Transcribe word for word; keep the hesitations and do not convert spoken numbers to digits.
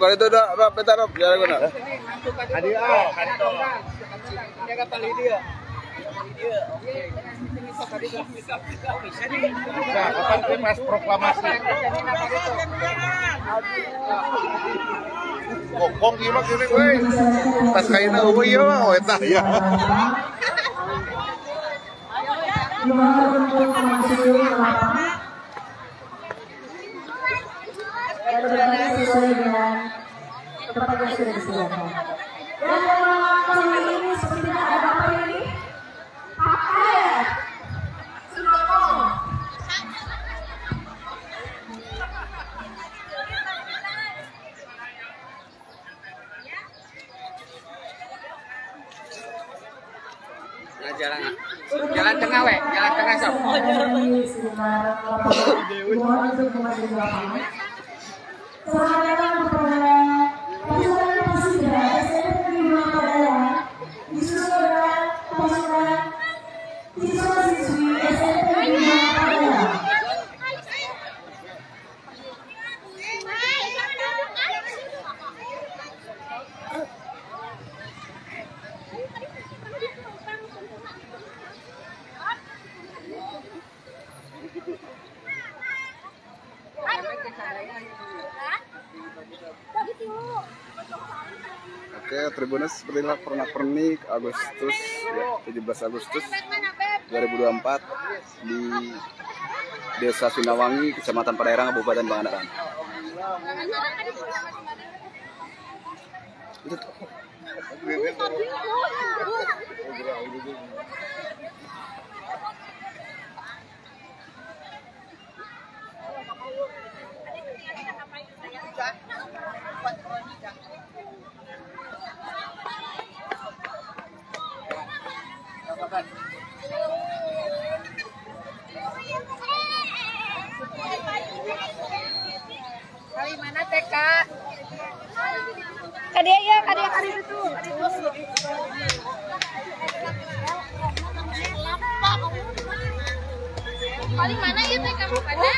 bukan itu udah peta rob jalan guna. Hadir ah, hadir dong. Dia kata Lydia. Lydia, oke. Nah, kapan sih mas proklamasi? Kokong gimana sih nih? Pas kain aku iya, oh itu ya. Perbelanjaan sesuai dengan tempat yang sudah disediakan. Dan kali ini sepertinya ada apa ini? Pakai sembako. Nah, jalan, jalan tengah we, jalan tengah sob. Selamat datang pasukan Persija S M P lima Pangandaran, disusul dengan pasukan siswa-siswi S M P lima Pangandaran. Oke, Tribunus seperti inilah pernak-pernik Agustus ya, tujuh belas Agustus dua ribu dua puluh empat di Desa Sinawangi, Kecamatan Pangandaran, Kabupaten Pangandaran. Itu tuh. Kali mana T K? Kadia ya, kadia kadia itu. Kali mana ya T K?